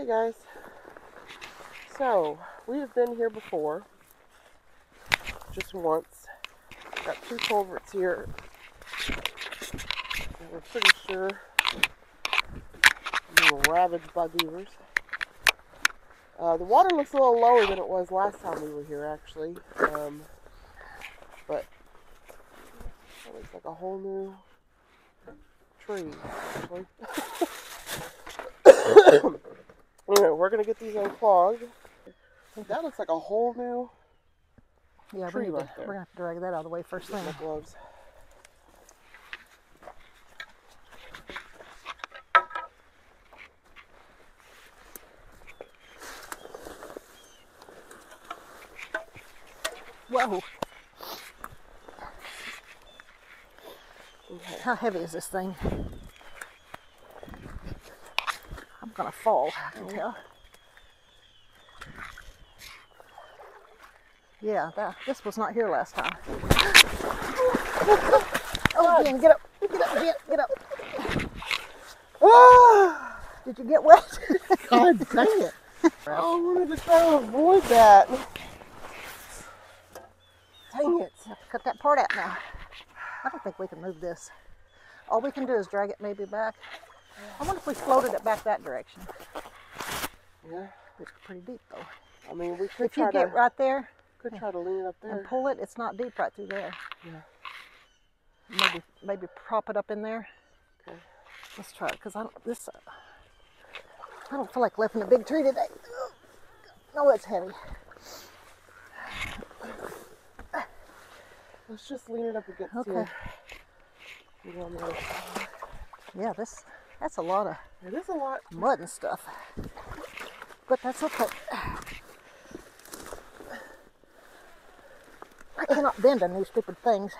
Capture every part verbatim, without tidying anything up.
Hey guys, so we have been here before, just once. Got two culverts here, and we're pretty sure we were ravaged by beavers. Uh, the water looks a little lower than it was last time we were here, actually, um, but it looks like a whole new tree, actually. Anyway, we're going to get these unclogged. That looks like a whole new yeah, tree right there. We're going to have to drag that out of the way first thing. Get my gloves. Whoa. Okay. How heavy is this thing? I'm gonna fall, I can tell. Yeah, that, this was not here last time. Oh, again, get up, get up, get up, get up. Oh, did you get wet? God dang it. Oh, we're gonna try to avoid that. Dang it. I have to cut that part out now. I don't think we can move this. All we can do is drag it maybe back. I wonder if we floated it back that direction. Yeah. It's pretty deep though. I mean, we could if try to... If you get right there... Could try to lean up there. And pull it. It's not deep right through there. Yeah. Maybe maybe prop it up in there. Okay. Let's try it, because I don't... This... Uh, I don't feel like lifting a big tree today. No, it's heavy. Let's just lean it up against okay. you. You know, maybe. Yeah, this... That's a lot of it is a lot mud and stuff, but that's okay. I cannot bend on these stupid things.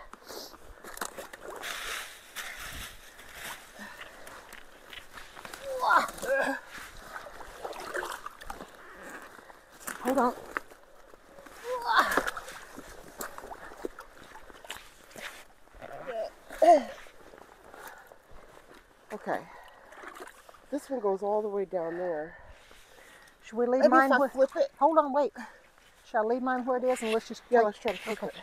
Hold on. Okay. This one goes all the way down there. Should we leave Maybe mine where? Flip it? Hold on, wait. Shall I leave mine where it is and let's just yeah, let's try to flip it.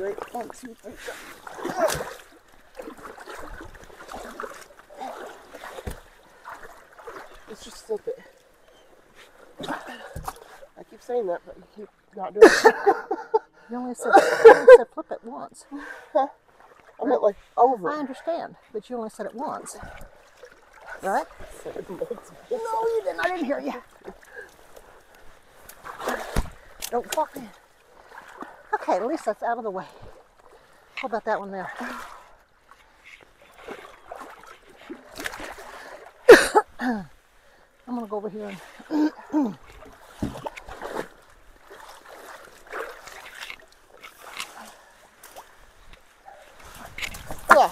Wait, one, two, three, go. Let's just flip it. I keep saying that, but you keep not doing it. You only said, you only said flip it once. I meant like over. I understand, but you only said it once, right? No, you didn't. I didn't hear you. Don't fuck me. Okay, at least that's out of the way. How about that one there? I'm gonna go over here and. Yeah.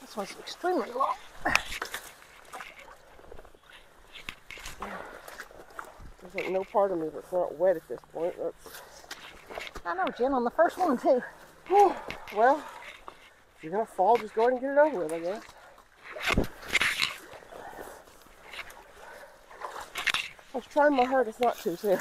This one's extremely long. There's like no part of me that's not wet at this point. That's... I know, Jen, on the first one too. Well, if you're gonna fall, just go ahead and get it over with, I guess. I was trying my hardest not to, too.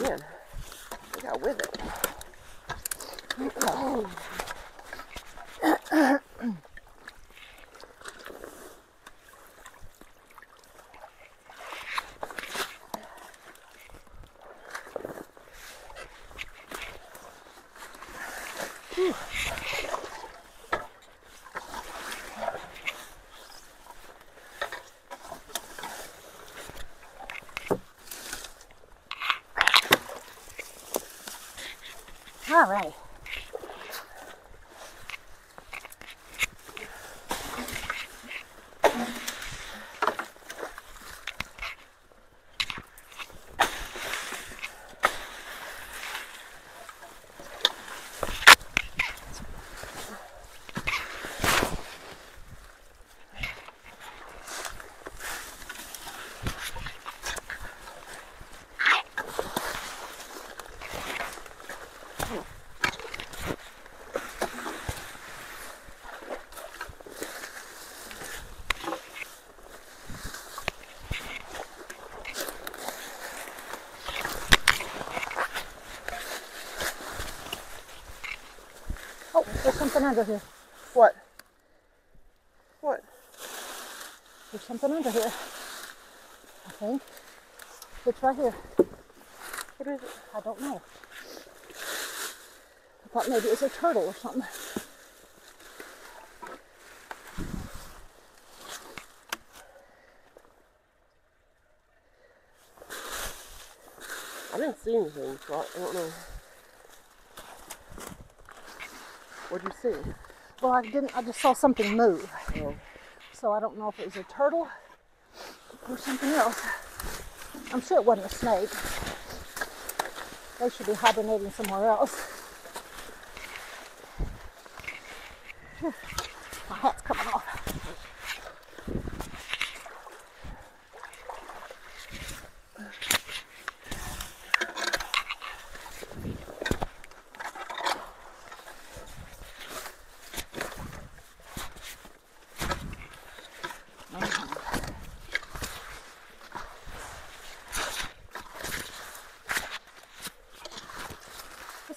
Man, I got with it. Oh. All right. There's something under here. What? What? There's something under here, I think. It's right here. What is it? I don't know. I thought maybe it was a turtle or something. I didn't see anything, so I don't know. What did you see? Well, I didn't. I just saw something move. Oh. So I don't know if it was a turtle or something else. I'm sure it wasn't a snake. They should be hibernating somewhere else. My hat's coming off.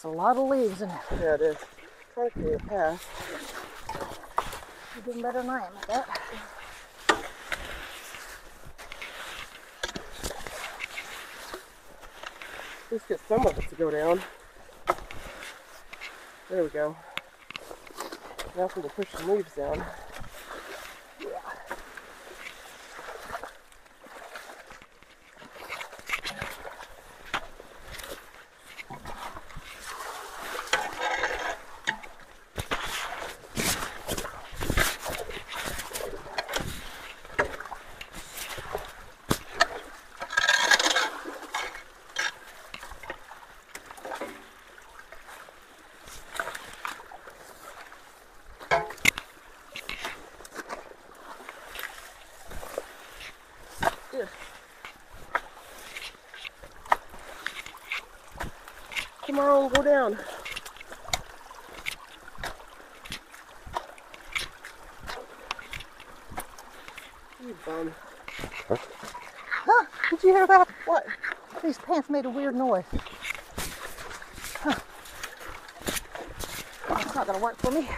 A lot of leaves in it. Yeah, it is. Try to get past. You're doing better than I am at that. Let's get some of it to go down. There we go. Now we can push the leaves down. Yeah. Come on, go down. You bum. Huh? Huh? Did you hear that? What? These pants made a weird noise. Huh. It's not gonna work for me.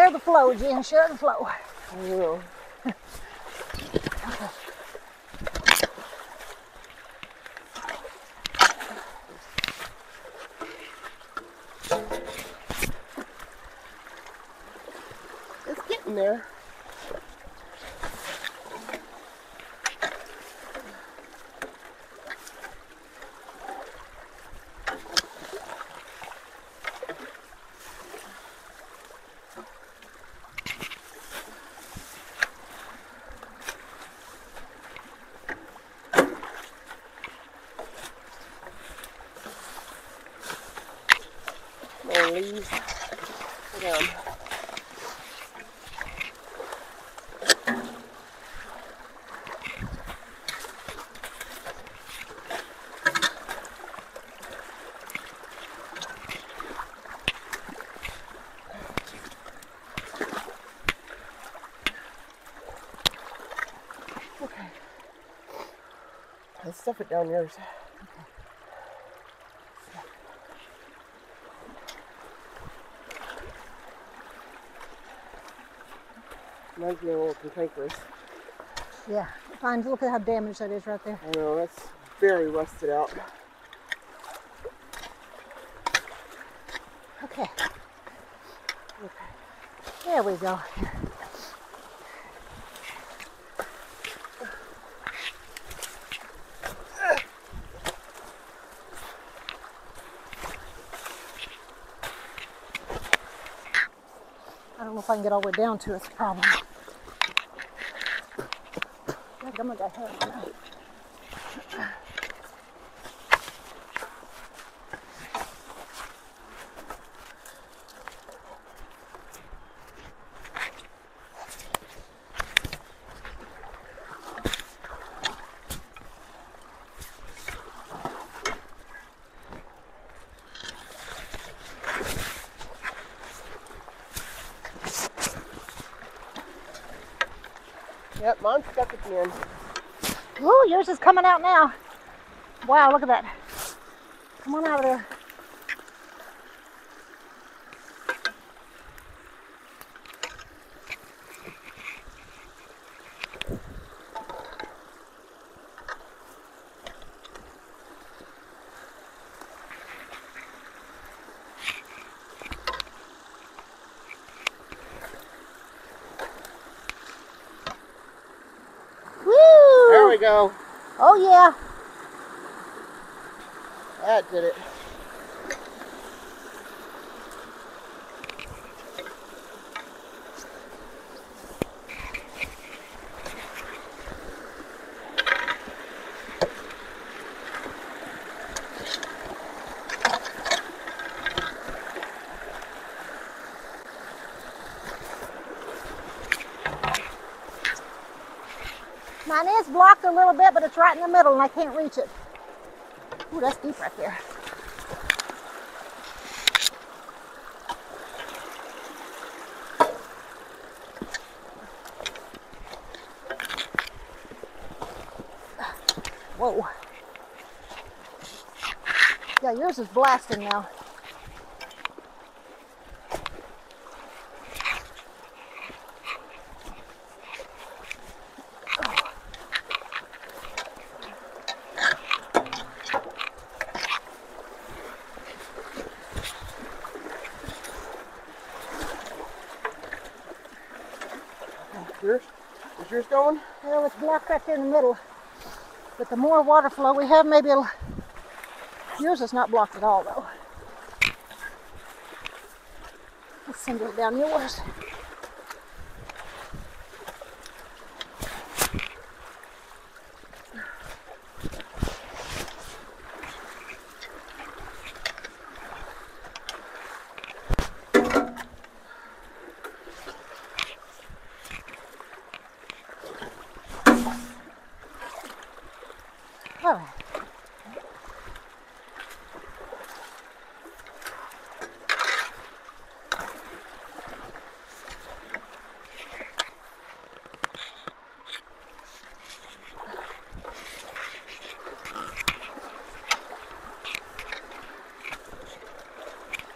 Share the flow, Jen. Share the flow. I will. Okay. It's getting there. Leaves. Down. Okay. Let's stuff it down yours. Okay. Might be a little cantankerous. Yeah, fine. Look at how damaged that is right there. I know, that's very rusted out. Okay. Okay. There we go. I don't know if I can get all the way down to it. It's a problem. I'm gonna get hurt now. Yep, mine's stuck at the end. Ooh, yours is coming out now. Wow, look at that. Come on out of there. There we go. Oh yeah. That did it. Mine is blocked a little bit, but it's right in the middle and I can't reach it. Ooh, that's deep right there. Whoa. Yeah, yours is blasting now. Yours? Is yours going? Well, it's blocked right there in the middle. But the more water flow we have, maybe it'll... Yours is not blocked at all, though. Let's send it down yours. All right.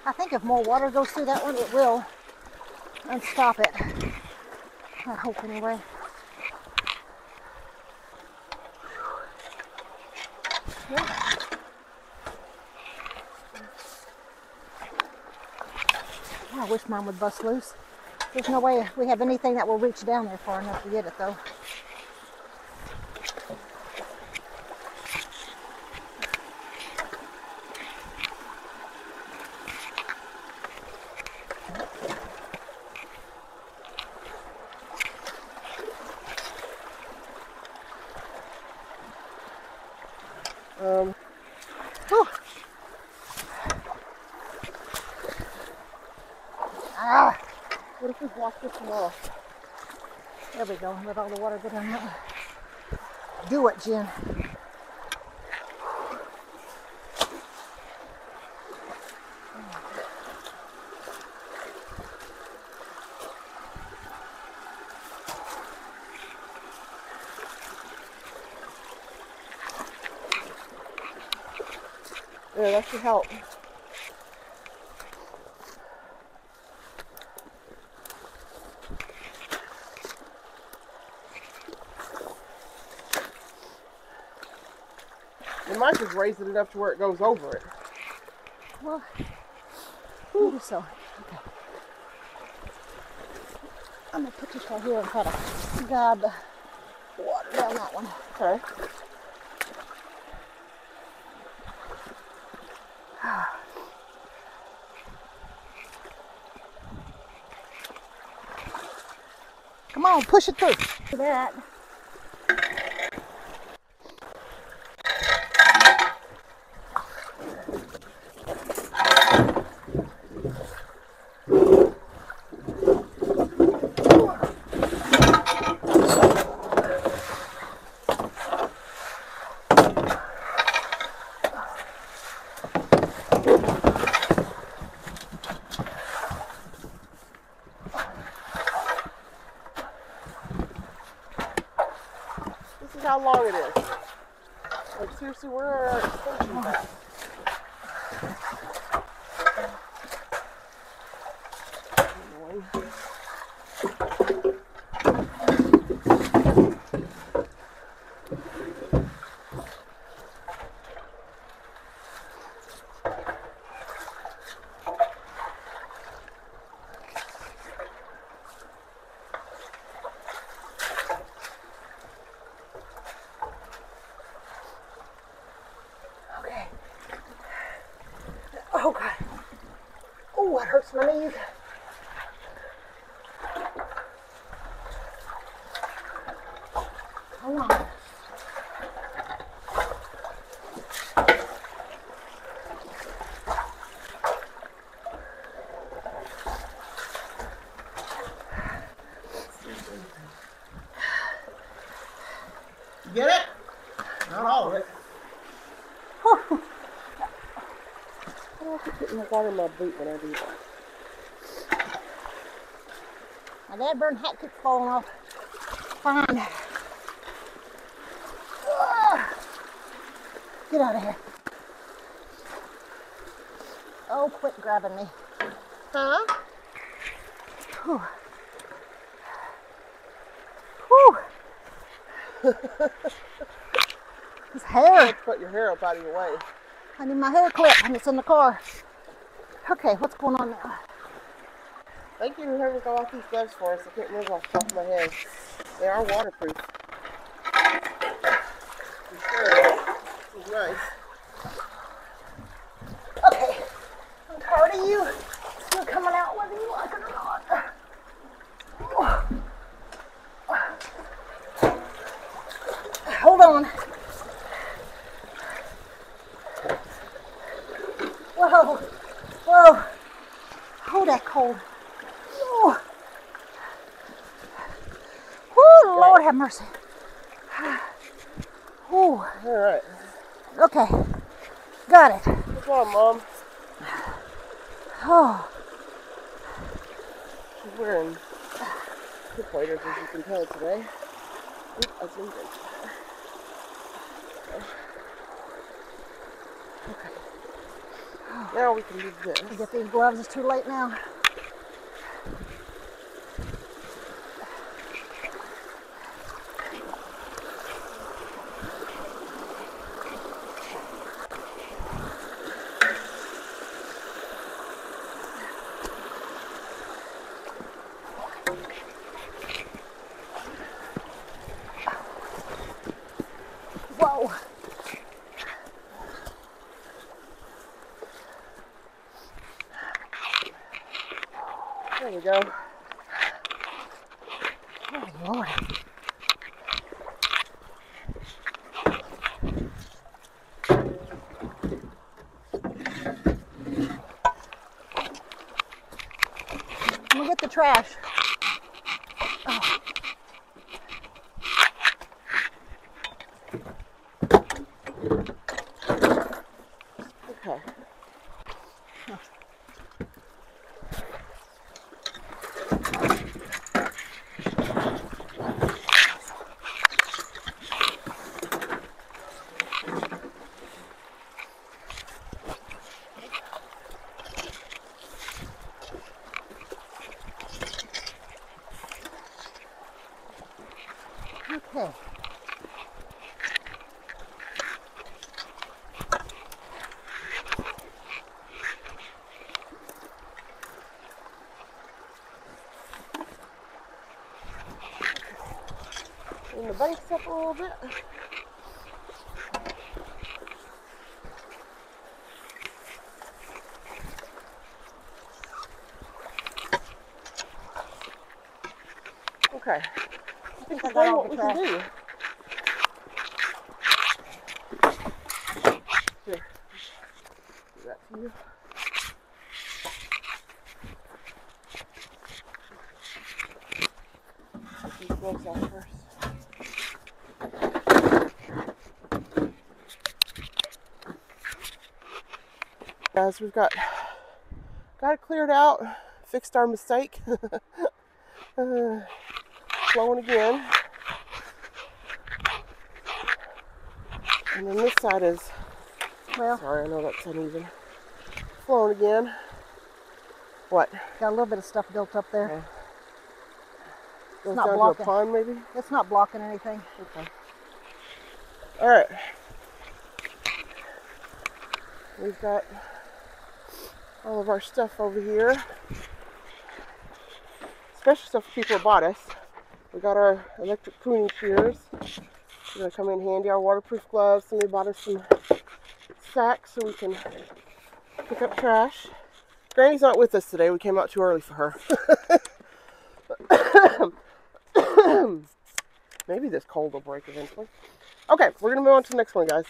I think if more water goes through that one, it will unstop it. I hope anyway. I wish mine would bust loose. There's no way we have anything that will reach down there far enough to get it, though. Um. Whew. Ah. What if we block this wall? There we go. Let all the water go down that way. Do it, Jen. There, that should help. You might just raise it up to where it goes over it. Well, maybe so. Okay. I'm going to put this right here and try to grab the water down that one. Okay. Come on, push it through. Look at that. That's how long it is. Like, seriously, where are our extensions at? My knees. Come on. You get it? Not all of it. I don't have to put my water in my boot when I do that. My dad burned hat keeps falling off. Fine. Get out of here. Oh, quit grabbing me. Huh? Whew. Whew. This hair. I had to put your hair up out of your way. I need my hair clip and it's in the car. Okay, what's going on now? Thank you for having to go off these gloves for us. I can't move off the top of my head. They are waterproof. This is nice. Okay. I'm tired of you. You're coming out whether you like it or not. Hold on. Whoa. Whoa. Oh, that's cold. Lord have mercy. Ooh. Alright. Okay. Got it. Come on, Mom. Oh. She's wearing good waders, as you can tell today. Oop, I zoomed in. Okay. Okay. Oh. Now we can do this. I get these gloves, it's too late now. There we go. Oh, Lord. I'm gonna get the trash. Oh. Okay. Oh. Okay. Bring the bikes up a little bit. Okay. I think I got what we can do. Here. Do that for you. Take these gloves off first. Guys, we've got got it cleared out, fixed our mistake. uh, Flowing again. And then this side is, well, sorry, I know that's uneven. Flown again. What? Got a little bit of stuff built up there. Okay. It's goes not down blocking. To a pond, maybe? It's not blocking anything. Okay. All right. We've got all of our stuff over here. Special stuff people bought us. We got our electric pruning shears. They're gonna come in handy. Our waterproof gloves. Somebody bought us some sacks so we can pick up trash. Granny's not with us today. We came out too early for her. Maybe this cold will break eventually. Okay, we're gonna move on to the next one, guys.